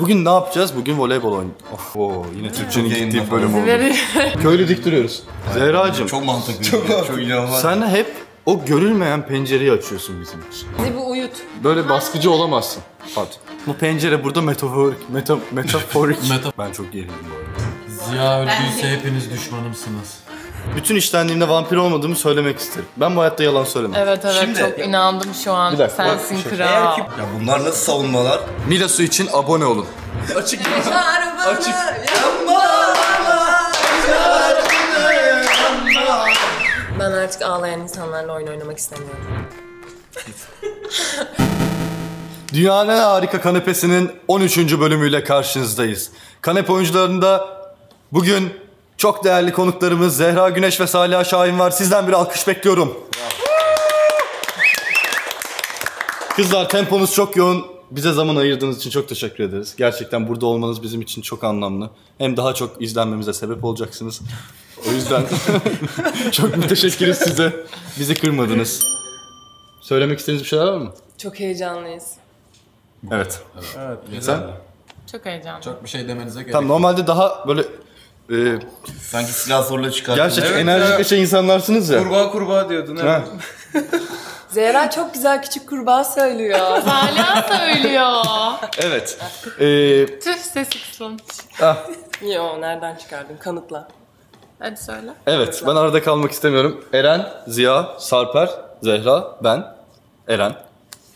Bugün ne yapacağız? Bugün voleybol oynayacağız. Yine Türkçe'nin gittiği bölüm oldu. Köylü dik duruyoruz. Zehra'cığım. Çok mantıklı. Çok inanılmaz. Sen hep o görülmeyen pencereyi açıyorsun bizim için. Bizi bu uyut. Böyle baskıcı olamazsın. Hadi. Bu pencere burada metaforik. Metaforik. Ben çok gerildim bu arada. Ziya öldüyse hepiniz düşmanımsınız. Bütün işlendiğimde vampir olmadığımı söylemek isterim. Ben bu hayatta yalan söylemem. Evet evet. Şimdi, çok inandım şu an. Dakika, sensin kral. Ya bunlar nasıl savunmalar? Milas'u için abone olun. Açık. Açık. Ben artık ağlayan insanlarla oyun oynamak istemiyorum. Dünyanın harika kanepesinin 13. bölümüyle karşınızdayız. Kanepe oyuncularında bugün çok değerli konuklarımız Zehra Güneş ve Saliha Şahin var. Sizden bir alkış bekliyorum. Kızlar, temponuz çok yoğun. Bize zaman ayırdığınız için çok teşekkür ederiz. Gerçekten burada olmanız bizim için çok anlamlı. Hem daha çok izlenmemize sebep olacaksınız. O yüzden çok müteşekkiriz size. Bizi kırmadınız. Söylemek istediğiniz bir şeyler var mı? Çok heyecanlıyız. Evet. Evet. Sen? Çok heyecanlı. Çok bir şey demenize gerek yok. Tamam, normalde daha böyle... sanki silah zorla çıkarttın. Gerçekten evet, enerjik şey insanlarsınız ya. Kurbağa kurbağa diyordun evet. Zehra çok güzel küçük kurbağa söylüyor. Hala söylüyor. Evet. Tüh, sesi kısılmış. Ah. Yo, nereden çıkardın? Kanıtla. Hadi söyle. Evet, ben arada kalmak istemiyorum. Eren, Ziya, Sarper, Zehra, ben, Eren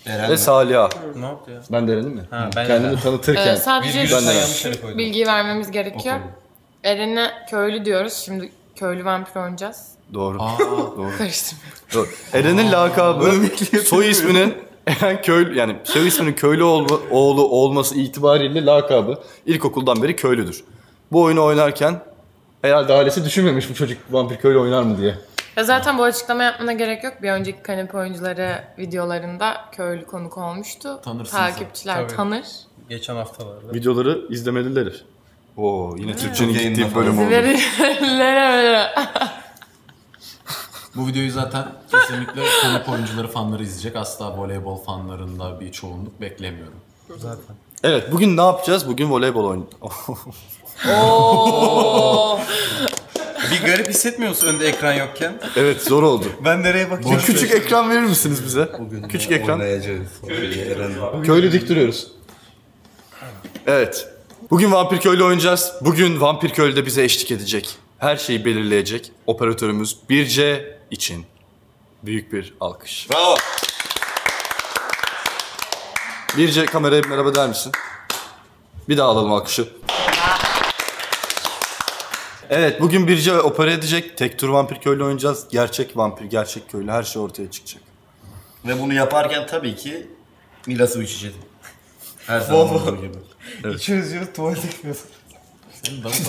ve Saliha. Ne yaptı ya? Ben de Eren'im mi? Ha, ben kendimi Eren tanıtırken. Sadece bilgi vermemiz gerekiyor. Eren'e köylü diyoruz. Şimdi köylü vampir oynayacağız. Doğru. Aa, doğru. Doğru. Eren'in lakabı, soy isminin Eren Köylü, yani soy isminin köylü oğlu olması itibariyle lakabı ilkokuldan beri köylüdür. Bu oyunu oynarken herhalde ailesi düşünmemiş bu çocuk vampir köylü oynar mı diye. Ya zaten bu açıklama yapmana gerek yok. Bir önceki Kanepe Oyuncuları videolarında köylü konuk olmuştu. Tanırsınız. Takipçiler tanır. Geçen haftalarda. Videoları izlemeliler. Yine Türkçe'nin gittiği bölüm oldu. Bu videoyu zaten kesinlikle Kanepe Oyuncuları fanları izleyecek. Asla voleybol fanlarında bir çoğunluk beklemiyorum. Zaten. Evet, bugün ne yapacağız? Bugün voleybol oynayacağız. Bir garip hissetmiyorsun önde ekran yokken. Evet, zor oldu. Ben nereye bakacağım? Küçük ekran verir misiniz bize? Bugün küçük ekran. Oynayacağız. Köylü dik duruyoruz. Evet. Bugün Vampir Köylü oynayacağız. Bugün Vampir Köylü de bize eşlik edecek. Her şeyi belirleyecek operatörümüz Birce için büyük bir alkış. Bravo. Birce, kameraya merhaba der misin? Bir daha alalım alkışı. Evet, bugün Birce opera edecek. Tek tur Vampir Köylü oynayacağız. Gerçek vampir, gerçek köylü, her şey ortaya çıkacak. Ve bunu yaparken tabii ki Milas'ı içeceğiz. Her zaman olduğu gibi. Evet. 200 euro tuvalet ekliyorsun. Senin damla mı?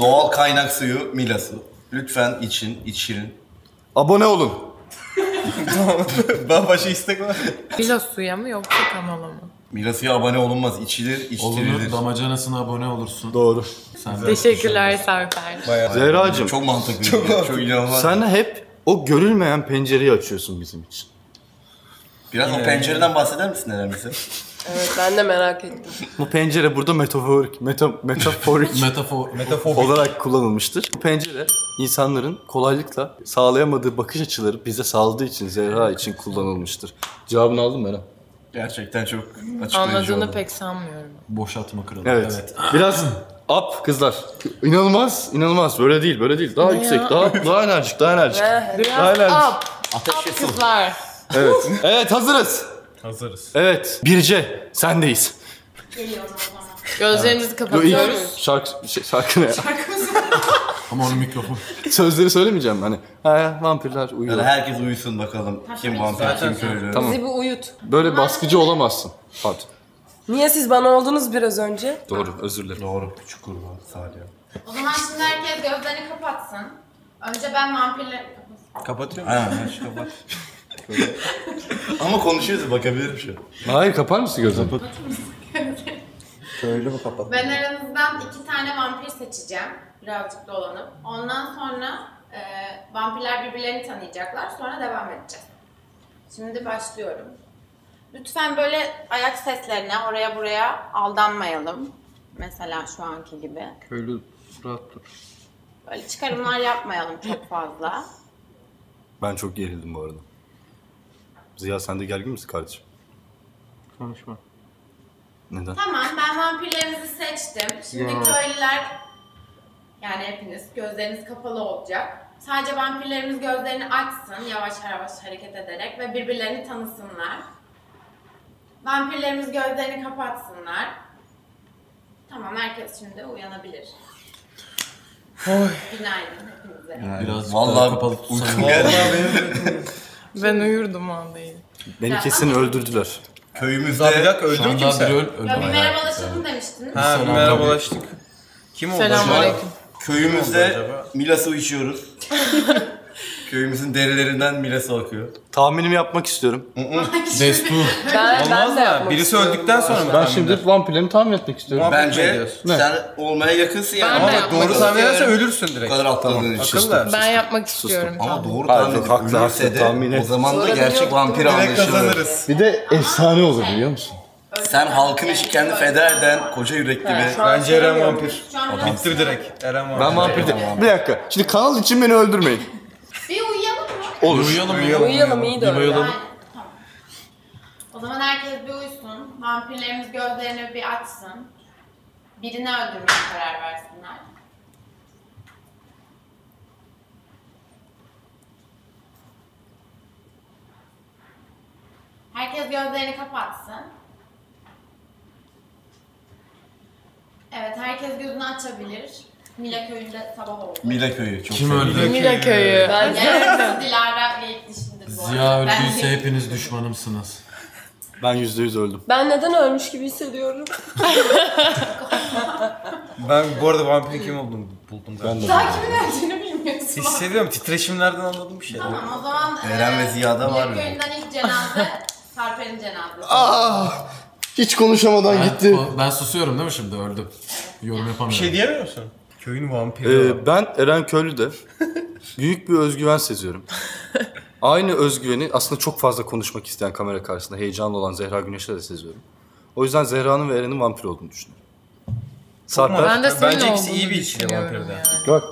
Doğal kaynak suyu Milas'ı. Lütfen içirin. Abone olun. Tamam. Ben başka istek var. Milas suya mı yoksa kanala mı? Milas suya abone olunmaz. İçilir, içtirilir. Olur, damacanasına abone olursun. Doğru. Sen teşekkürler Sarper. Zehra'cığım. Çok mantıklı. Çok inanılmaz. Sen hep o görülmeyen pencereyi açıyorsun bizim için. Biraz o pencereden bahseder misin Eren bize? Evet, ben de merak ettim. Bu pencere burada metaforik olarak kullanılmıştır. Bu pencere insanların kolaylıkla sağlayamadığı bakış açıları bize sağladığı için, Zehra için kullanılmıştır. Cevabını aldın mı Eren? Gerçekten çok açıklayıcı oldu. Anladığını pek sanmıyorum. Boşaltma kralı. Evet. Biraz up kızlar. İnanılmaz, inanılmaz. Böyle değil, böyle değil. Daha ne yüksek, ya? daha enerjik, daha enerjik. Biraz up. Ateş kızlar. Evet. Evet, hazırız. Hazırız. Evet. Birce, sendeyiz. Gözlerimizi kapatıyoruz. Şarkı ne ya? Ama onun mikrofonu. Sözleri söylemeyeceğim hani. Vampirler uyuyor. Yani herkes uyusun bakalım. Kim vampir, kim köylü. Tamam. Bizi bir uyut. Böyle baskıcı olamazsın. Pardon. Niye siz bana oldunuz biraz önce? Doğru, özür dilerim. Doğru, küçük kurban, Saliha. O zaman şimdi herkes gözlerini kapatsın. Önce ben vampirleri... Kapatıyor musun? He, kapat. Ama konuşuyoruz, bakabilirim şu an. Hayır, kapar mısın gözünü? Kapatır mısın gözünü? Köylü mü kapat? Ben aranızdan 2 tane vampir seçeceğim. Birazcık dolanıp. Ondan sonra Vampirler birbirlerini tanıyacaklar. Sonra devam edeceğiz. Şimdi başlıyorum. Lütfen böyle ayak seslerine oraya buraya aldanmayalım. Mesela şu anki gibi. Köylü rahat dur. Böyle çıkarımlar yapmayalım çok fazla. Ben çok gerildim bu arada. Ziya sen de gergin misin kardeşim? Konuşma. Neden? Tamam ben vampirlerimizi seçtim. Şimdi köylüler yani hepiniz gözleriniz kapalı olacak. Sadece vampirlerimiz gözlerini açsın yavaş yavaş hareket ederek ve birbirlerini tanısınlar. Vampirlerimiz gözlerini kapatsınlar. Tamam herkes şimdi uyanabilir. Oy. Günaydın hepinize. Yani, biraz vallahi kapalı tutsam. Ben uyurdum vallahi. Beni ya, kesin ama... öldürdüler. Köyümüzde öldü kimse. Ya bir merhabalaşalım demiştiniz. Ha bir merhabalaştık. Kim oldu? Selamünaleyküm. Köyümüzde Milas'ı içiyoruz. Köyümüzün derilerinden Milas'ı akıyor. Tahminimi yapmak istiyorum. Destur. Olmaz da birisi öldükten sonra mı? Ben şimdi vampirlerini tahmin etmek istiyorum. Bence sen olmaya yakınsın yani. Ama doğru tahmin edersen ölürsün direkt. Kadar atladığın için. Ben yapmak istiyorum. Ama doğru tahmin edilirse de o zaman da gerçek vampir anlaşılır. Bir de efsane olur biliyor musun? Sen halkın işi kendi feda eden koca yürekli bir... Bence Eren vampir. Bitti direkt. Eren vampir. Ben vampir değilim. Bir dakika. Şimdi kanal için beni öldürmeyin. Bir uyuyalım mı? Olur. Uyuyalım iyi de öyle. Uyuyalım. Yani, tamam. O zaman herkes bir uyusun. Vampirlerimiz gözlerini bir açsın. Birini öldürmeye karar versinler. Herkes gözlerini kapatsın. Evet, herkes gözünü açabilir. Mila Köyü'nde sabah oldu. Mila Köyü çok sevdim. Mila Köyü. Ben yani Dilara ve ilk dişimdir bu arada. Ziya öldüyse hepiniz düşmanımsınız. Ben %100 öldüm. Ben neden ölmüş gibi hissediyorum? Ben bu arada vampirin kim olduğunu buldum. Ben de. Daha kimin öldüğünü bilmiyorsun. Hissediyorum, titreşimlerden anladım bir şey. Tamam o zaman Eren ve Ziya'da var mı? Mila Köyü'nden ilk cenaze, Sarper'in cenazesi. Ah! Hiç konuşamadan gitti. Ben susuyorum değil mi şimdi? Öldüm. Yorum yapamıyorum. Bir şey diyemiyor musun? Köyün vampiri. Ben Eren Köylü'de büyük bir özgüven seziyorum. Aynı özgüveni aslında çok fazla konuşmak isteyen kamera karşısında heyecanlı olan Zehra Güneş'e de seziyorum. O yüzden Zehra'nın ve Eren'in vampir olduğunu düşünüyorum. Sarper, ben de bence ikisi iyi bir ilişkili vampirde. Yani. Bak.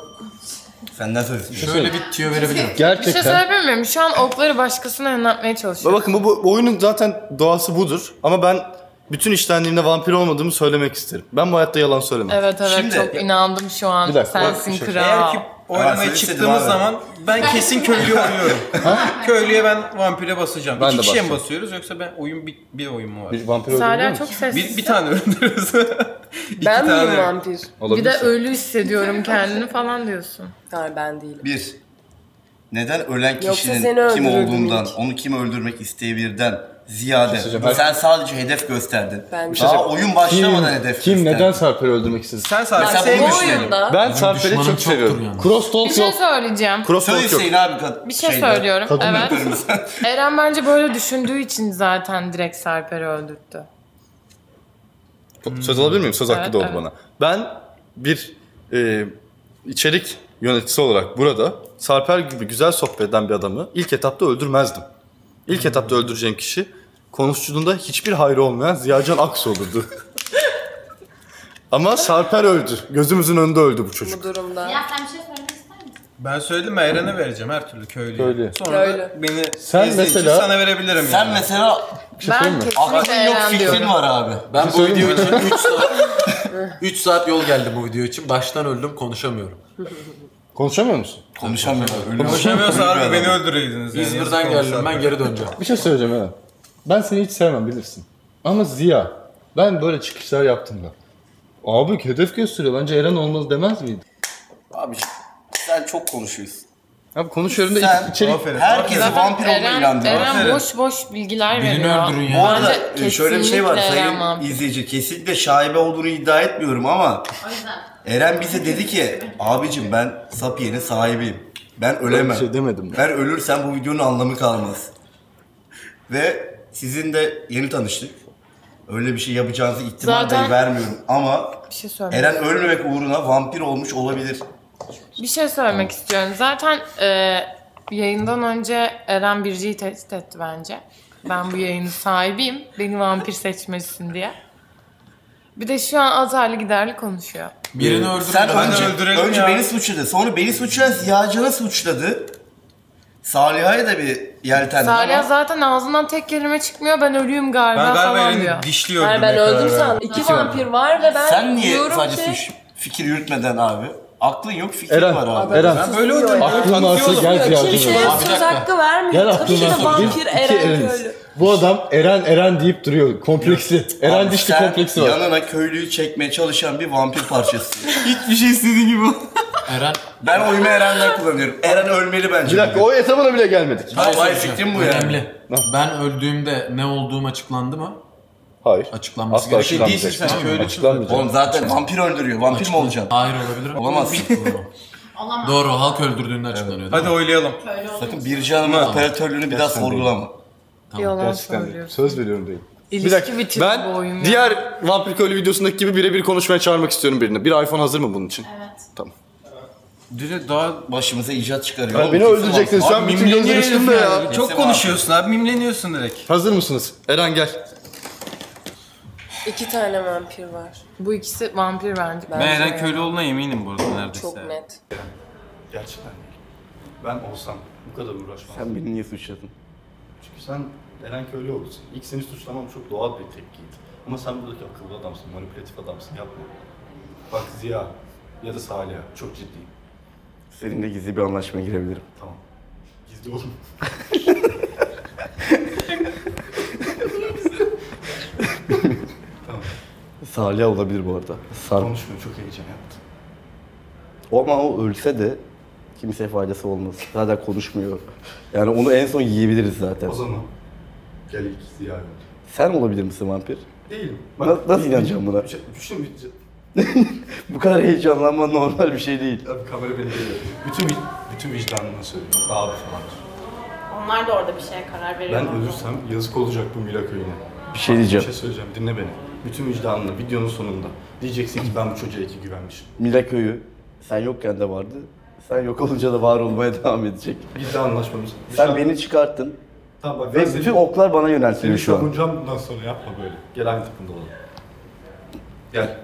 Senden söz. Şöyle bir tüyo verebilirim. Gerçekten. Bir şey söyleyebilir miyim? Şu an okları başkasına yöneltmeye çalışıyorum. Bakın bu oyunun zaten doğası budur. Ama ben... Bütün işlendiğimde vampir olmadığımı söylemek isterim. Ben bu hayatta yalan söylemem. Evet şimdi, çok inandım şu an. Dakika, sensin kral. Eğer ki oynamaya çıktığımız zaman ben kesin köylüye oynuyorum. Köylüye ben vampire basacağım. Ben İki kişiye mi basıyoruz yoksa ben oyun bir oyun mu var? Bir vampir öldürüyor çok sessiz. Bir tane öldürüyoruz. Ben miyim vampir? Olabilir. Bir de ölü hissediyorum kendini falan diyorsun. Hayır ben değilim. Bir, neden ölen kişinin kim olduğundan, onu kim öldürmek isteyebilirden ziyade. Sen sadece hedef gösterdin. Daha oyun başlamadan hedef gösterdin. Kim neden Sarper'i öldürmek istedi? Sen Sarper'i düşünelim. Ben Sarper'i çok seviyorum. Yani. Cross talk bir şey söyleyeceğim. Cross talk yok. Bir şey söylüyorum. Evet. Eren bence böyle düşündüğü için zaten direkt Sarper'i öldürttü. Söz alabilir miyim? Söz hakkı evet, da oldu bana. Ben bir içerik yöneticisi olarak burada Sarper gibi güzel sohbet eden bir adamı ilk etapta öldürmezdim. İlk etapta öldüreceğim kişi konuşuculuğunda hiçbir hayrı olmayan Ziyacan Aksu olurdu. Ama Sarper öldü. Gözümüzün önünde öldü bu çocuk. Bu durumda. Ya sen bir şey söylemek ister misin? Ben söyledim ben Eren'e vereceğim her türlü köylüye. Sonra beni sen mesela sana verebilirim sen yani. Mesela şey ben aklın yok fikrin var abi. Ben bu video için 3 saat yol geldi bu video için. Baştan öldüm konuşamıyorum. Konuşamıyor musun? Konuşamıyorum. Konuşamıyorsa harbi beni öldürüyordunuz. Yani. İzmir'den geldim ben geri döneceğim. Bir şey söyleyeceğim Eren. Ben seni hiç sevmem bilirsin. Ama Ziya, ben böyle çıkışlar yaptığımda abi hedef gösteriyor bence Eren olmalı demez miydi? Abi sen çok konuşuyorsun. Abi konuşuyorum da içerik. Herkese vampir olma ilandırıyor. Eren boş bilgiler birini veriyor. Birini öldürün ya. Bu arada şöyle bir şey var sayın izleyici. Kesinlikle şaibe olduğunu iddia etmiyorum ama. O yüzden. Eren bize dedi ki, abicim ben Sapien'in sahibiyim. Ben ölemem. Şey demedim. Ben ölürsem bu videonun anlamı kalmaz. Ve sizin de yeni tanıştık. Öyle bir şey yapacağınızı ihtimal dahi vermiyorum ama şey Eren ölmemek uğruna vampir olmuş olabilir. Bir şey söylemek istiyorum. Zaten yayından önce Eren Birce'yi test etti bence. Ben bu yayının sahibiyim. Beni vampir seçmelisin diye. Bir de şu an azarlı giderli konuşuyor. Birini öldürelim. Önce beni suçladı. Sonra beni suçlayan Ziya'cını suçladı. Saliha'ya da bir yeltendi. Saliha zaten ağzından tek kelime çıkmıyor. Ben ölüyüm galiba, falan diyor. Dişli öldüm. Yani ben öldüm sandım. İki vampir var ve ben sen niye sadece suç fikir yürütmeden abi? Aklın yok, fikir Eren, var abi. Eren, ben böyle öldüm. Aklın varsa gel Ziya'cını. Kimseye söz hakkı vermiyor. Tabii ki de vampir Eren Köylü. Bu adam Eren deyip duruyor. Kompleksi. Eren abi, Dişli kompleksi var. Yanına köylüyü çekmeye çalışan bir vampir parçası. Hiçbir şey istediğin gibi o. Eren. Ben oyumu Eren'den kullanıyorum. Eren ölmeli bence. Bir dakika, o etabına bile gelmedik. Hayır, fikrim bu ya. Önemli. Ben öldüğümde ne olduğum açıklandı mı? Hayır. Açıklanması asla gerekiyor. Açıklanmayacak. Oğlum zaten vampir öldürüyor. Vampir mi olacaksın? Hayır, olabilir. Olamazsın. Olamaz. Doğru, halk öldürdüğünde açıklanıyor. Hadi oylayalım. Sakın Birce Hanım'ın operatörlüğünü bir daha sorgulama. Tamam. Söz veriyorum değil. Bir dakika, ben diğer Vampir Köylü videosundaki gibi birebir konuşmaya çağırmak istiyorum birini. Bir iPhone hazır mı bunun için? Evet. Tamam. Direkt daha başımıza icat çıkarıyor. Abi beni öldüreceksin sen, bütün gözünü üstüm de ya. Çok konuşuyorsun abi, mimleniyorsun direkt. Hazır mısınız? Eren gel. İki tane vampir var. Bu ikisi vampir bence. Ben Eren Köylüoğlu'na eminim bu arada neredeyse. Çok net. Gerçekten ben olsam bu kadar uğraşmam. Sen beni niye suçladın? Çünkü sen Eren Köylüoğlu'sun. İlk seni suçlamam çok doğal bir tepkiydi. Ama sen buradaki akıllı adamsın, manipülatif adamsın, yapma. Bak Ziya ya da Saliha, çok ciddiyim. Seninle gizli bir anlaşmaya girebilirim. Tamam. Gizli olur mu? Tamam. Saliha olabilir bu arada. Konuşmuyor, çok heyecan yaptı. Ama o ölse de kimseye faydası olmaz. Zaten konuşmuyor. Yani onu en son yiyebiliriz zaten. O zaman gel ilk Ziya'ya. Sen olabilir misin vampir? Değilim. Nasıl inanacağım buna? Düşünmeyeceğim. Bu kadar heyecanlanma normal bir şey değil. Abi kamera beni geliyor. Bütün vicdanına söylüyorum. Abi falan. Onlar da orada bir şeye karar veriyor. Ben ölürsem yazık olacak bu Mila Köyü'ne. Bir şey diyeceğim. Bir şey söyleyeceğim. Dinle beni. Bütün vicdanına videonun sonunda diyeceksin ki ben bu çocuğa iki güvenmişim. Mila Köyü sen yokken de vardı. Sen yok olunca da var olmaya devam edecek. Biz de anlaşmamız. Sen beni çıkarttın. Tamam bak. Ve bütün oklar bana yöneltiliyor şu an. Seni savunacağım bundan sonra, yapma böyle. Gel aynı takımda olalım. Gel.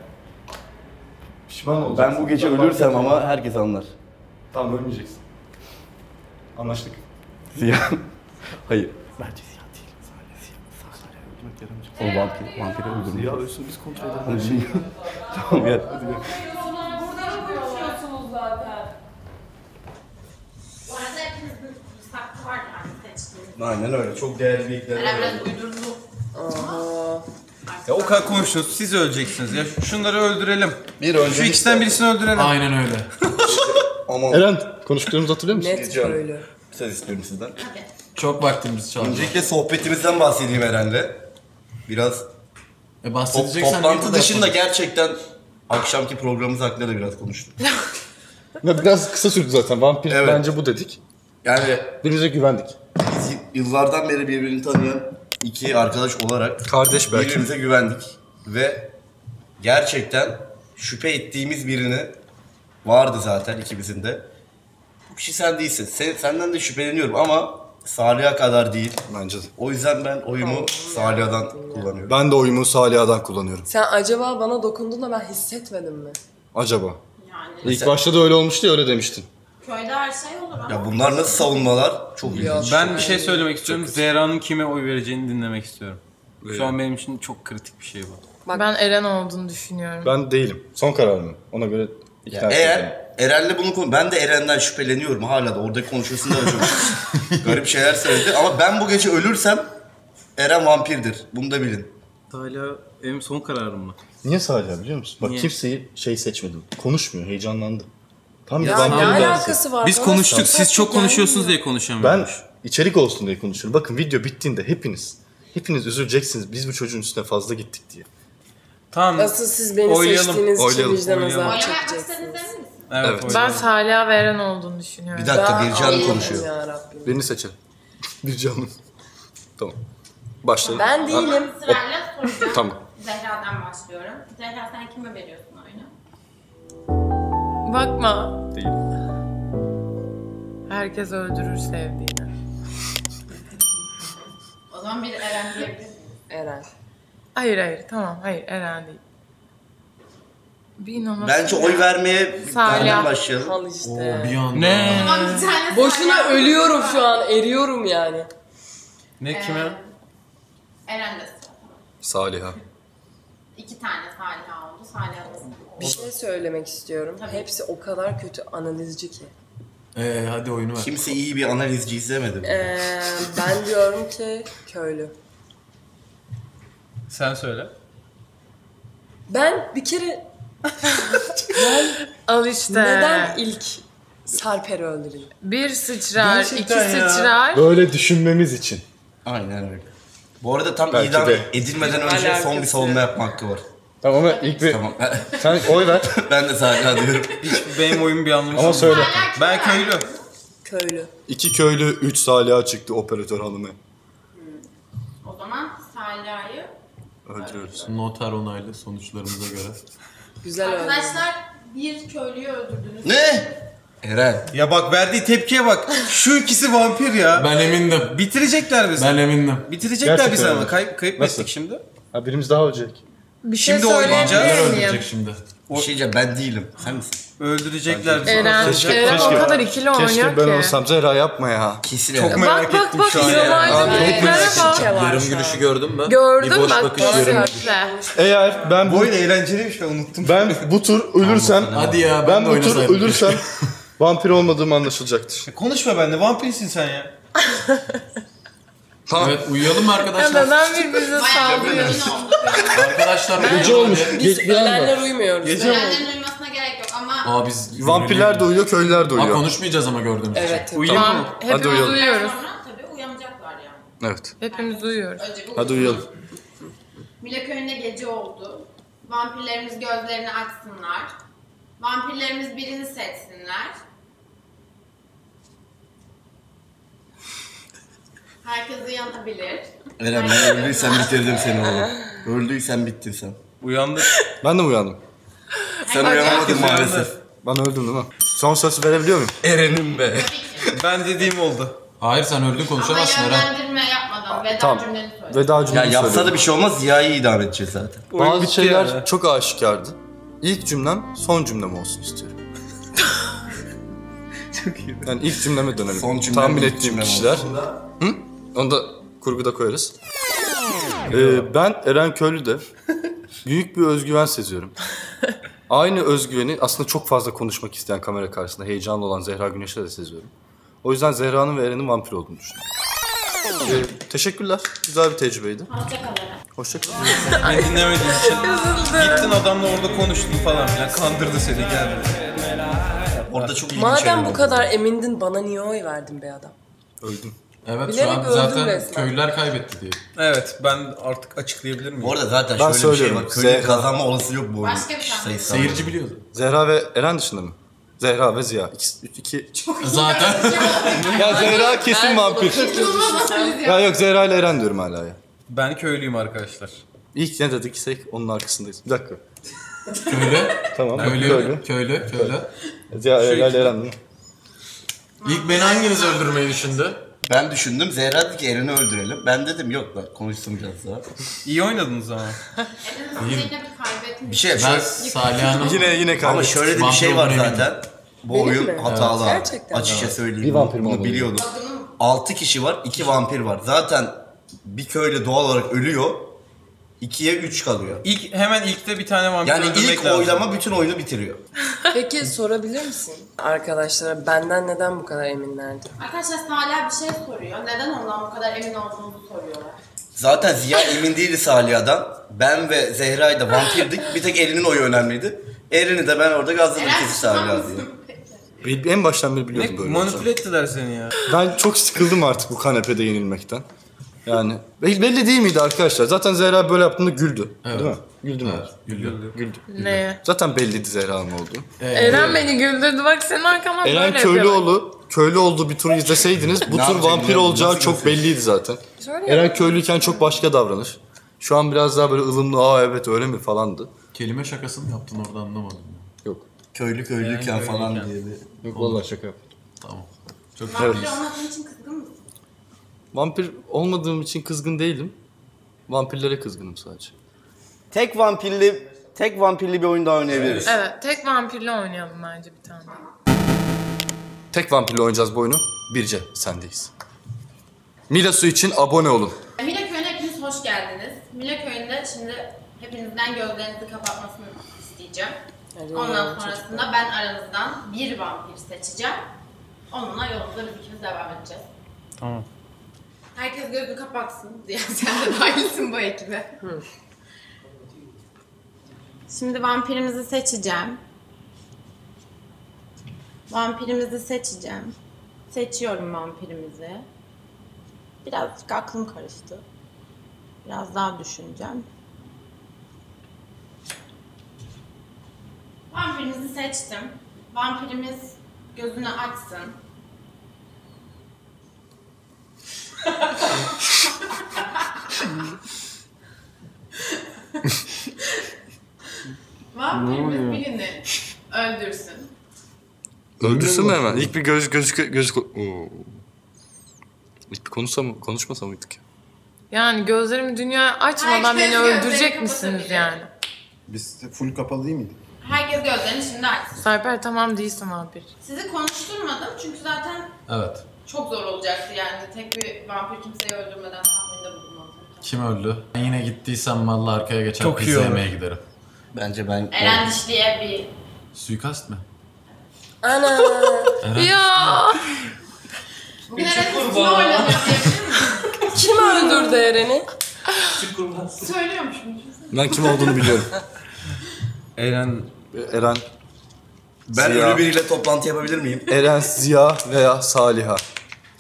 Pişman olacağım. Ben bu gece ölürsem ama herkes anlar. Tamam ölmeyeceksin. Anlaştık. Ziya. Hayır. Bence Ziya değil. Sadece Ziya. Sadece ölmek yaramayacak. O vampiri öldürmüyor. Ziya ölsün biz kontrol edelim. Tamam gel. Hadi gel. Aynen öyle. Çok değerli bilgiler. Biraz uydurdu. Ya o kadar konuşuyoruz. Siz öleceksiniz. Ya şunları öldürelim. Şu ikisinden birisini öldürelim. Aynen öyle. Aman. Eren, konuştuklarımızı hatırlıyor musun? Net öyle. Bir söz istiyorum sizden. Tabii. Çok vaktimiz çaldı. Öncelikle sohbetimizden bahsedeyim Eren'le. Biraz toplantı dışında gerçekten akşamki programımız hakkında da biraz konuştuk. Biraz kısa sürdü zaten. Vampir evet. Bence bu dedik. Yani birbirimize güvendik. Biz yıllardan beri birbirini tanıyan iki arkadaş olarak kardeş belki. Birbirimize güvendik ve gerçekten şüphe ettiğimiz birini vardı zaten ikimizin de. Bu kişi sen değilsin. Senden de şüpheleniyorum ama Saliha kadar değil. Bence de. O yüzden ben oyumu Saliha'dan kullanıyorum. Ben de oyumu Saliha'dan kullanıyorum. Sen acaba bana dokundun da ben hissetmedim mi? Acaba. Yani. İlk başta da öyle olmuştu ya, öyle demiştin. Köyde her şey olur ama. Ya bunlar nasıl savunmalar? Çok ilginç. Ben bir şey söylemek istiyorum. Zehra'nın kime oy vereceğini dinlemek istiyorum. Şu an benim için çok kritik bir şey bu. Bak, ben Eren olduğunu düşünüyorum. Ben değilim. Son kararım. Ona göre ikna edeceğim. Eren'le bunu konu. Ben de Eren'den şüpheleniyorum hala da. Oradaki konuşmasında da çok garip şeyler söyledi. Ama ben bu gece ölürsem Eren vampirdir. Bunu da bilin. Hala benim son kararım mı? Niye Saliha biliyor musun? Bak kimseyi seçmedim. Konuşmuyor. Heyecanlandı. Tam ya ne alakası var? Biz konuştuk, siz çok konuşuyorsunuz diye konuşamıyorum. Ben içerik olsun diye konuşuyorum. Bakın video bittiğinde hepiniz üzüleceksiniz. Biz bu çocuğun üstüne fazla gittik diye. Tamam. Asıl siz beni seçtiğiniz için vicdan azabı çekeceksiniz. Evet. Ben Saliha ve Eren olduğunu düşünüyorum. Bir dakika, Birce Hanım konuşuyor. Beni seçin. Birce Hanım. Tamam. Başlayalım. Ben değilim. Sırayla soracağım. Tamam. Zehra'dan başlıyorum. Zehra sen kime veriyorsun oyunu? Bakma. Değil. Herkes öldürür sevdiğini. O zaman bir Eren diyebilir. Eren. Hayır hayır tamam hayır Eren değil. Bence oy vermeye Saliha başlayalım. İşte. Ne? Boşuna ölüyorum şu an, eriyorum yani. Ne kime? Eren de Saliha. İki tane Saliha oldu, Saliha oldu. Bir şey söylemek istiyorum. Tabii. Hepsi o kadar kötü analizci ki. Hadi oyunu ver. Kimse iyi bir analizci izlemedi. Ben diyorum ki köylü. Sen söyle. Ben bir kere... Al işte. Neden ilk Sarper'i öldüreyim? Bir sıçrar, gerçekten iki ya. Sıçrar. Böyle düşünmemiz için. Aynen öyle. Bu arada tam belki idam de. Edilmeden önce son bir savunma yapma hakkı var. Tamam ama ilk bir... Tamam. Sen oy ver. Ben de Sarper diyorum. Benim oyum bir anlamı. Ama söyle. Ben köylü. Köylü. 2 köylü, 3 Saliha çıktı operatör hanımı. O zaman Saliha'yı... Öldürüyoruz. Noter onaylı sonuçlarımıza göre. Güzel arkadaşlar öldü. Bir köylüyü öldürdünüz. Ne? Eren. Ya bak verdiği tepkiye bak. Şu ikisi vampir ya. Ben emindim. Bitirecekler bizi. Ben emindim. Bitirecekler gerçekten bizi öyle. Ama kayıp ettik şimdi. Ha birimiz daha olacak. Bir şey şimdi oynayacağız. Şimdi. Bir şey diyeceğim ben değilim. Sen misin? Öldürecekler bizi. Eren, Eren o kadar ikili oynuyor ki. Keşke ben olsam Zehra yapma ya. Kesin Eren. Çok merak ettim şu an Eren. Yarım gülüşü gördün mü? Gördüm bak. Eğer ben bu oyun eğlenceliymiş ben unuttum. Ben bu tur ölürsem. Hadi ya ben bu tur ölürsem vampir olmadığım anlaşılacaktır. Konuşma benimle vampirsin sen ya. Tamam. Evet uyuyalım arkadaşlar. Hemen birbirimize sallıyoruz. Arkadaşlar gece olmuş. Biz ölenler uyumuyoruz. Ölenlerin uyumasına gerek yok ama... Aa, biz vampirler de uyuyor, köylüler de uyuyor. Aa, konuşmayacağız ama gördüğümüz için. Evet. Uyuyalım tamam. Mı? Hepimiz hadi uyuyalım. Uyuyoruz. Sonra tabii uyanacaklar yani. Evet. Hepimiz uyuyoruz. Hadi uyuyalım. Mila Köyü'nde gece oldu. Vampirlerimiz gözlerini açsınlar. Vampirlerimiz birini seçsinler. Herkes uyanabilir. Eren ben öldüysem bitirdim seni oğlum. Öldüysen bittin sen. Uyandık. Ben de mi uyandım? Sen uyanamadın maalesef. Ben öldüm değil mi? Son söz verebiliyor muyum? Eren'im be. Ben dediğim oldu. Hayır sen öldün konuşamazsın Eren. Ama yönlendirme yapmadan veda tamam. Cümleni söyle. Veda cümleni ya yapsa söyleyeyim. Da bir şey olmaz Ziya'yı idam edeceğiz zaten. Bazı şeyler yani. Çok aşikardı. İlk cümlem son cümlem olsun istiyorum. Çok iyi. Yani ilk cümleme dönelim. Son cümlem tahmin ettiğim kişiler. Hı? Onu da kurguda koyarız. Ben Eren Köylü'de büyük bir özgüven seziyorum. Aynı özgüveni aslında çok fazla konuşmak isteyen kamera karşısında heyecanlı olan Zehra Güneş'le de seziyorum. O yüzden Zehra'nın ve Eren'in vampir olduğunu düşünüyorum. Teşekkürler. Güzel bir tecrübeydi. Hoşçakalın. Beni dinlemediğiniz için gittin adamla orada konuştun falan filan. Kandırdı seni geldi. Orada çok ilginç. Madem bu kadar oldu. Emindin bana niye oy verdin be adam? Öldüm. Evet bilerek şu an zaten resmen. Köylüler kaybetti diye. Evet ben artık açıklayabilir miyim? Bu arada zaten ben şöyle bir şey var. Köylü kazanma olası yok bu oyunda. Seyirci biliyordu. Zehra ve Eren dışında mı? Zehra ve Ziya. İki. Zaten. Ya Zehra kesin vampir. Ya yok Zehra ile Eren diyorum hala ya. Ben köylüyüm arkadaşlar. İlk ne dediksek onun arkasındayız. Bir dakika. Köylü. Tamam. Köylü. Ziya ile Eren mi? İlk beni hanginiz öldürmeyi düşündü? Ben düşündüm, Zehra dedi ki Eren'i öldürelim. Ben dedim yok lan, konuşturmayacağız daha. İyi oynadınız ama. Eren'in yine bir kaybetmiş. Bir şey, ben Saliha'nın... Yine kaybettim. Ama şöyle de bir şey var zaten. Bu oyun hatalı. Evet. Açıkça söyleyeyim. Bir vampir bunu biliyordum. 6 kişi var, 2 vampir var. Zaten bir köylü doğal olarak ölüyor. 2'ye 3 kalıyor. Hemen ilkte bir tane vampir öldürmek lazım. Yani ilk oylama bütün oyunu bitiriyor. Peki sorabilir misin? Arkadaşlara benden neden bu kadar eminlerdi? Arkadaşlar Saliha bir şey soruyor. Neden ondan bu kadar emin olduğunu soruyorlar. Zaten Ziya emin değildi Saliha'dan. Ben ve Zehra'yı da vampirdik. Bir tek Eren'in oyu önemliydi. Eren'i de ben orada gazladım kızı Saliha'ya diye. En baştan beri biliyordum böyle. Manipüle ettiler seni ya. Ben çok sıkıldım artık bu kanepede yenilmekten. Yani belli değil miydi arkadaşlar? Zaten Zehra böyle yaptığında güldü. Evet. Değil mi? Güldüm evet. Güldü. Neye? Zaten belliydi Zehra'nın olduğu. Eren beni güldürdü bak senin arkamdan böyle yapıyor. Eren köylü oldu bir tur izleseydiniz bu tur vampir olacağı çok belliydi zaten. Eren köylüyken çok başka davranır. Şu an biraz daha böyle ılımlı aa evet öyle mi falandı. Kelime şakasını yaptın orada anlamadım. Yok. köylüyken falan diye bir... Yok valla şaka yaptım. Tamam. Çok vampir olmadığın için kızgın mısın? Vampir olmadığım için kızgın değilim. Vampirlere kızgınım sadece. Tek vampirli bir oyun daha oynayabiliriz. Evet, tek vampirli oynayalım bence bir tane. Tek vampirli oynayacağız bu oyunu. Birce, sendeyiz. Milas'u için abone olun. Mila Köyü'ne hepiniz hoş geldiniz. Mila Köyü'nde şimdi hepinizden gözlerinizi kapatmasını isteyeceğim. Ondan sonrasında ben aranızdan bir vampir seçeceğim. Onunla yolumuza biz ikimiz devam edeceğiz. Tamam. Herkes gözünü kapatsın diye sen de dahilsin bu ekibe. Şimdi vampirimizi seçeceğim. Seçiyorum vampirimizi. Birazcık aklım karıştı. Biraz daha düşüneceğim. Vampirimizi seçtim. Vampirimiz gözünü açsın. Vampirimiz birini öldürsün. Öldürsün mü hemen? İlk bir konuşmasa mıydık ya? Yani gözlerimi dünyaya açmadan beni öldürecek misiniz yani? Biz full kapalı değil miydik? Herkes gözlerini şimdi açsın. Sarper tamam değilsin vampir. Sizi konuşturmadım çünkü zaten evet. Çok zor olacaktı yani. Tek bir vampir kimseyi öldürmeden tahminde bulunmadı. Kim öldü? Ben yine gittiysem valla arkaya geçen pizza yemeye giderim. Bence ben... Eren Dişli'ye bir... Suikast mı? Ana! Yaa! Bugün Eren'in üstüne oynadı. Kim öldürdü Eren'i? Söylüyormuşum. Ben kim olduğunu biliyorum. Eren... Ben Ziya. Ölü biriyle toplantı yapabilir miyim? Eren, Ziya veya Saliha.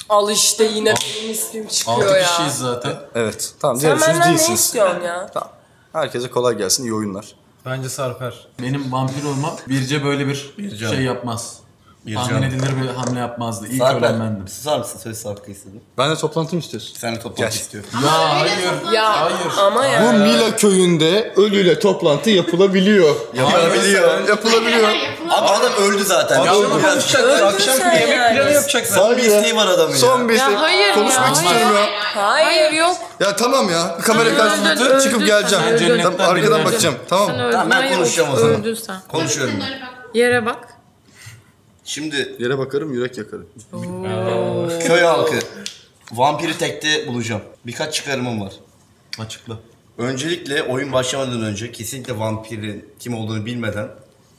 Al işte yine benim ismim çıkıyor ya. 6 kişiyiz zaten. Evet. Tamam, sen benden ne istiyorsun ya? Tamam. Herkese kolay gelsin, iyi oyunlar. Bence Sarper. Benim vampir olmam Birce böyle bir şey yapmaz. Tahmin edilir bir hamle yapmazdı. İlk ölen bendim. Susar mısın? Söyle Sarper'i istedim. Ben de toplantı mı istiyorsun? Sen de toplantı istiyorsun. Ya hayır. Ya hayır. Ama ya. Bu Mila Köyü'nde ölüyle toplantı yapılabiliyor. Yapılabiliyor. Abi adam öldü zaten. Adam konuşacaklar. Akşam bir yemek planı yapacaklar. Son bir isteği var adamın ya. Son bir isteği. Konuşmak istiyorum ya. Hayır yok. Ya tamam ya. Kamera karşısına dur. Çıkıp geleceğim. Arkadan bakacağım. Tamam. Tamam ben konuşacağım o zaman. Öldün sen. Konuşuyorum. Yere bak. Şimdi yere bakarım, yürek yakarım. Köy halkı. Vampiri tekte bulacağım. Birkaç çıkarımım var. Açıkla. Öncelikle oyun başlamadan önce kesinlikle vampirin kim olduğunu bilmeden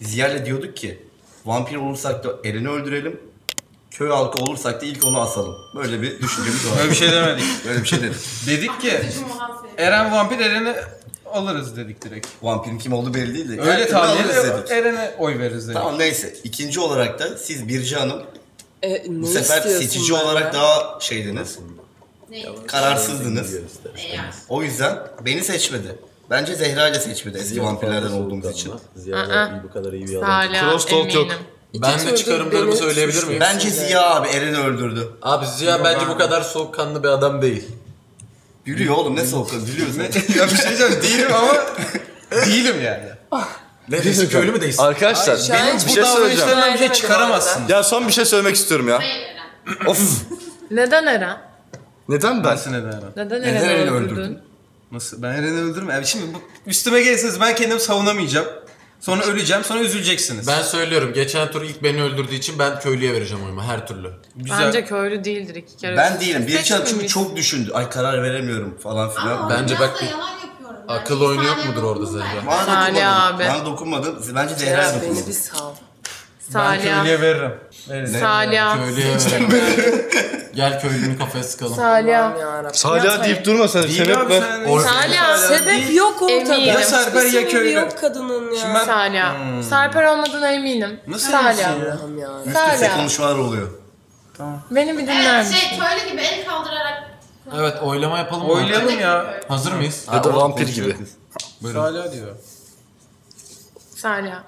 Ziya'yla diyorduk ki vampir olursak da Eren'i öldürelim. Köy halkı olursak da ilk onu asalım. Böyle bir düşüncemiz var. Böyle bir şey demedik. Böyle bir şey dedik. Dedik ki Eren vampir, Eren'i alırız dedik direkt. Vampirin kim olduğu belli değil de. Öyle tahmin ederiz. Eren'e oy veririz dedik. Tamam neyse. İkinci olarak da siz Birce Hanım bu sefer seçici olarak ya? Daha şeydiniz. Kararsızdınız. O yüzden beni seçmedi. Bence Zehra ile seçmedi eski vampirlerden olduğumuz için. Ziya bu kadar iyi bir adam. Cross talk yok. Ben de çıkarımlarımı söyleyebilir miyim? Bence Ziya abi Eren'i öldürdü. Abi Ziya bence bu kadar soğukkanlı bir adam değil. Gülüyor oğlum ne soğukkanlı gülüyorsun. Ya bir şey diyeceğim değilim ama değilim yani. Ne değilsin köylü mü değilsin? Arkadaşlar benim bu davranışlarından bir şey çıkaramazsınız. Ya son bir şey söylemek istiyorum ya. Of. Neden Eren? Neden ben? Neden Eren'i öldürdün? Nasıl? Ben Eren'i öldürürüm. Yani şimdi üstüme gelirseniz ben kendimi savunamayacağım. Sonra öleceğim, sonra üzüleceksiniz. Ben söylüyorum, geçen tur ilk beni öldürdüğü için ben köylüye vereceğim oyumu her türlü. Güzel. Bence köylü değildir iki kere. Ben değilim, bir çan çünkü çok düşündü. Ay karar veremiyorum falan filan. Aa, bence bak akıl oyunu yok mudur orada Zehra? Bana dokunmadım, bence Zehra'ya dokunmadım. Beni bir sal. Ben köylüye veririm. Saliha. Gel köylünün kafaya sıkalım. Saliha deyip durma sen. Sebep var. Saliha. Sebep yok ortada. Ya Sarper ya köylü. Yok kadının ya. Saliha. Sarper olmadığına eminim. Nasıl eminim ya? Müftese konuşmalar oluyor. Tamam. Beni bir dinler misin? Köylü gibi el kaldırarak. Evet oylama yapalım. Oylayalım ya. Hazır mıyız? Ya da vampir gibi. Saliha diyor. Saliha.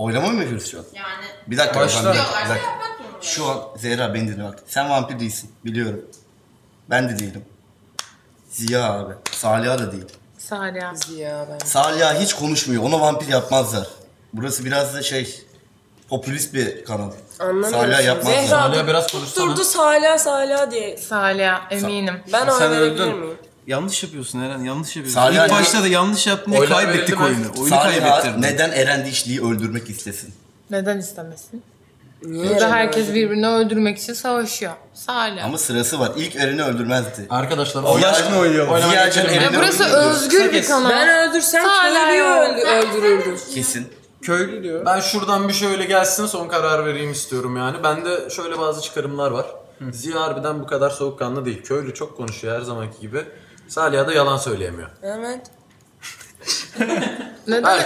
Oylama mı yapıyoruz şu an? Yani. Bir dakika. Şu an Zehra beni dinle bak. Sen vampir değilsin. Biliyorum. Ben de değilim. Ziya abi. Saliha da değil. Saliha. Ziya ben. Saliha hiç konuşmuyor. Ona vampir yapmazlar. Burası biraz da şey, popülist bir kanal. Anlamadım. Saliha yapmaz. Saliha biraz konuşsana. Durdu Saliha diye. Saliha eminim. Ben oy verebilir miyim? Yanlış yapıyorsun Eren, yanlış yapıyorsun. Saliha İlk başta da yanlış yaptın diye kaybettik oyunu. Oyunu kaybettirdin. Neden Eren Dişli'yi öldürmek istesin? Neden istemesin? Burada herkes birbirini öldürmek için savaşıyor. Saliha. Ama sırası var. İlk Eren'i öldürmezdi. Arkadaşlar oynaşma oynuyorlar. Burası özgür bir kanal. Ben öldürsem Köylü'yü öldürürdüm. Kesin. Köylü diyor. Ben şuradan bir şöyle gelsin son karar vereyim istiyorum yani. Bende şöyle bazı çıkarımlar var. Hı. Ziya harbiden bu kadar soğukkanlı değil. Köylü çok konuşuyor her zamanki gibi. Saliha da yalan söyleyemiyor. Evet. Neden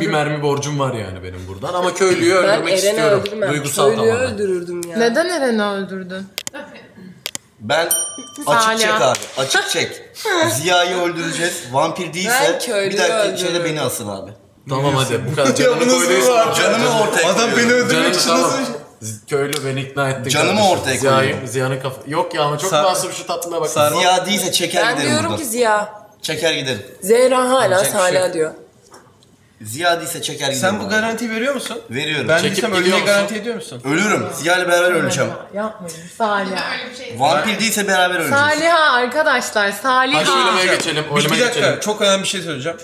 bir, bir mermi borcum var yani benim buradan ama köylüyü öldürmek istiyorum. Öldürmem. Duygusal köylüyü öldürürdüm yani. Neden Eren'i öldürdün? Ben açık çek abi, açık çek. Ziya'yı öldüreceğiz. Vampir değilse bir dakika içinde beni asın abi. Tamam hadi bu kadar canımı koyduysa canımı ortaya. Adam beni öldürmek için nasıl? Köylü beni ikna etti. Canımı ortaya koydu. Ziya'nın kafa. Yok ya ama çok masum şu tatlına bak. Ziya değilse çeker giderim. Ben diyorum ki Ziya. Çeker giderim. Zehra hala diyor. Ziya değilse çeker giderim. Sen bu garantiyi veriyor musun? Veriyorum. Ben değilsem ölmeye garanti ediyor musun? Ölürüm. Ziya ile beraber öleceğim. Yapmayın. Saliha. Vampir değilse beraber öleceğiz. Saliha arkadaşlar. Saliha. Hadi oynamaya geçelim. Bir dakika çok önemli bir şey söyleyeceğim.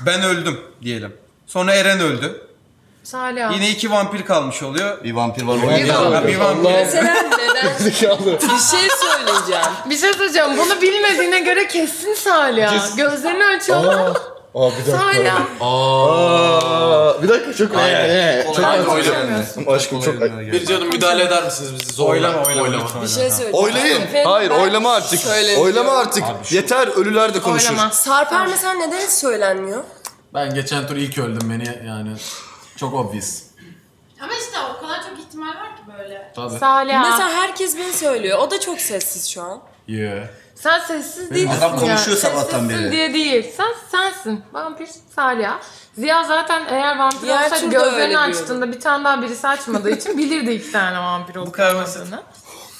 Ben öldüm diyelim. Sonra Eren öldü. Saliha. Yine iki vampir kalmış oluyor. Bir vampir var. Bir vampir. Mesela neden? Bir şey söyleyeceğim. Bir şey söyleyeceğim. Bunu bilmediğine göre kessin Saliha. Gözlerini açalım. Aa bir dakika. Saliha. Aa bir dakika çok önemli. Çok önemli. Aşkım çok önemli. Bir canım müdahale eder misiniz bizi? Zorlama oylama. Bir şey söyleyeceğim. Oylayın. Hayır oylama artık. Oylama artık. Yeter ölüler de konuşur. Sarper mesela neden söylenmiyor? Ben geçen tur ilk öldüm beni yani çok obvious. Ama işte o kadar çok ihtimal var ki böyle. Tabii. Saliha. Mesela herkes beni söylüyor. O da çok sessiz şu an. Yeah. Sen sessiz değilsin. Adam konuşuyor sabahtan beri. Sessiz diye değil. Sensin. Vampir Saliha. Ziya zaten eğer vampir olsaydı gözlerini açtığında bir tane daha birisi açmadığı için bilirdi iki tane vampir olduğunu. Bu karmasını.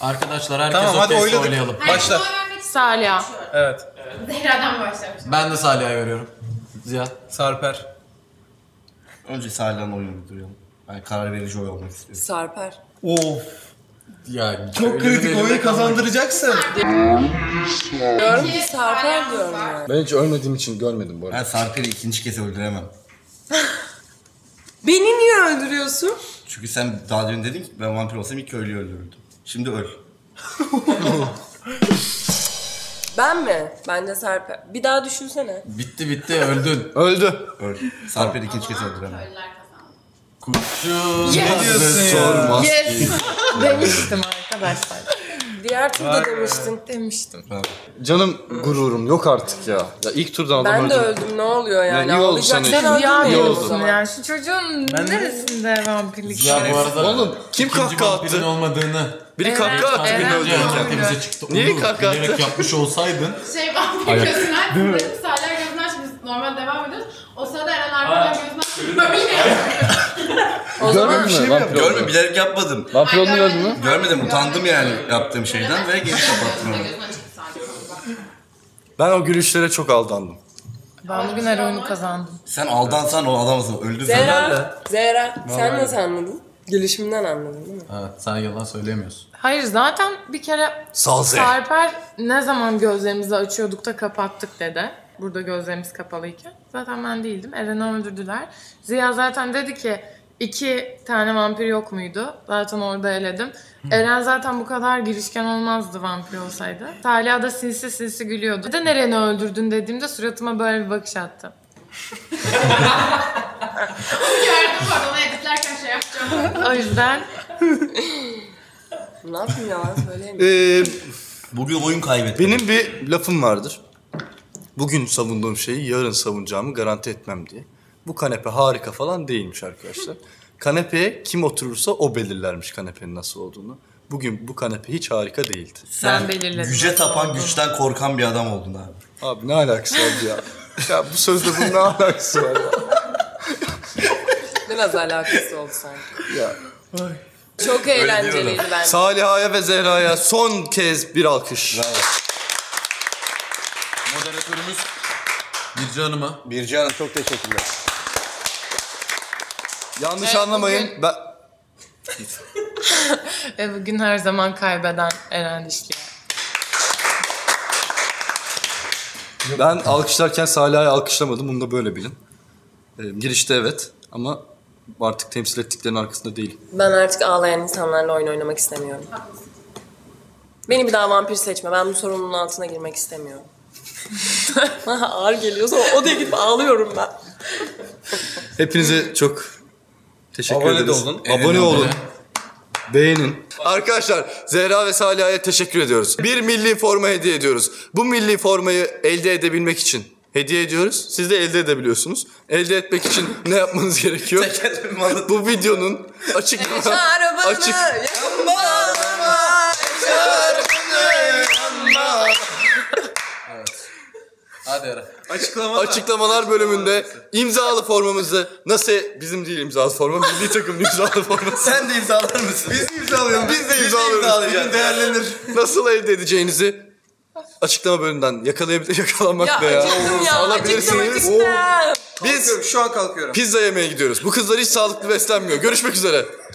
Arkadaşlar herkes tamam, hadi oylayalım. Başla. Saliha. Evet. Zehra'dan başlamış. Ben de Saliha'yı veriyorum. Ziya, Sarper. Önce Saliha'nın oyunu duruyalım. Ben karar verici oy olmak istiyorum. Sarper. Of. Yani çok kritik oyu kazandıracaksın. Diyorum ki Sarper diyorum ya. Ben hiç ölmediğim için görmedim bu arada. Ben Sarper'i ikinci kez öldüremem. Beni niye öldürüyorsun? Çünkü sen daha dün dedin ki ben vampir olsam ilk köylüyü öldürürdüm. Şimdi öl. Ben mi? Bence Sarper. Bir daha düşünsene. Bitti öldün. Öldü. Öl. Sarper ikinci kez öldüremem. Kuşum. Yes. Sormaz. Yes. Demiştim arkadaşlar. Diğer turda demiştim. Canım gururum yok artık ya. Ya ilk turdan adam öldü. Ben de öldüm ne oluyor yani? Ne oldu sana? Ziya ne oldu? Yani şu çocuğun neresinde vampirlik? Ziya bu arada. Oğlum kim kahkaha attı? Biri kahkaha attı beni öldürürken. Niye kahkaha attı? Bilerek yapmış olsaydın. Şey vampir gözünü açtı. Saliha gözünü açtı. Biz normal devam ediyoruz. O sırada Eren arkadan gözünü açtı. Böyle yapıyor. Görmedin şey mi? Görmedim, bilerek yapmadım. Vampir olduğunu gördün mü? Görmedim, utandım yani yaptığım şeyden ve geri kapattım onu. Ben o gülüşlere çok aldandım. Ben bugün her oyunu kazandım. Sen aldansan o adamsın, öldü sen. Zehra, sen nasıl anladın? Gülüşümden anladın değil mi? Evet, sen yalan söyleyemiyorsun. Hayır, zaten bir kere Sarper ne zaman gözlerimizi açıyorduk da kapattık dedi. Burada gözlerimiz kapalıyken. Zaten ben değildim, Eren'i öldürdüler. Ziya zaten dedi ki, 2 tane vampir yok muydu? Zaten orada eledim. Eren zaten bu kadar girişken olmazdı vampir olsaydı. Saliha da sinsi gülüyordu. Neden Eren'i öldürdün dediğimde suratıma böyle bir bakış attı. Gördüm bak onu editlerken şey yapacağım. O yüzden... Ne yapayım ya? Söyleyeyim. Bugün oyun kaybettim. Benim bir lafım vardır. Bugün savunduğum şeyi yarın savunacağımı garanti etmem diye. Bu kanepe harika falan değilmiş arkadaşlar. Kanepeye kim oturursa o belirlermiş kanepenin nasıl olduğunu. Bugün bu kanepe hiç harika değildi. Sen güce tapan, güçten korkan bir adam oldun abi. Abi ne alakası var ya? Ya bu sözle bunun ne alakası var ya? Biraz alakası oldu sanki. Ya. Ay. Çok eğlenceliydi bence. Saliha'ya ve Zehra'ya son kez bir alkış. Bravo. Moderatörümüz Birce Hanım'a. Birce Hanım çok teşekkürler. Yanlış evet, anlamayın. Bugün... Ben... Ve bugün her zaman kaybeden Eren Dişli. Ben alkışlarken Saliha'yı alkışlamadım. Bunu da böyle bilin. Girişte evet ama artık temsil ettiklerinin arkasında değil. Ben artık ağlayan insanlarla oyun oynamak istemiyorum. Beni bir daha vampir seçme. Ben bu sorunun altına girmek istemiyorum. Ağır geliyorsa o diye gidip ağlıyorum ben. Hepinize çok teşekkür ederiz. Abone olun. Abone olun. Beğenin. Arkadaşlar Zehra ve Saliha'ya teşekkür ediyoruz. Bir milli forma hediye ediyoruz. Bu milli formayı elde edebilmek için hediye ediyoruz. Siz de elde edebiliyorsunuz. Elde etmek için ne yapmanız gerekiyor? Bu videonun açık. Açıklamalar bölümünde imzalı formamızı nasıl bizim değil imzalı forma milli takımın imzalı forması. Sen de imzalar mısın? Biz de imzalayalım. Biz de imzalayalım. Değerlenir. Nasıl elde edeceğinizi açıklama bölümünden yakalanmak da ya. Alabilirsiniz. Biz şu an kalkıyorum. Pizza yemeye gidiyoruz. Bu kızlar hiç sağlıklı beslenmiyor. Görüşmek üzere.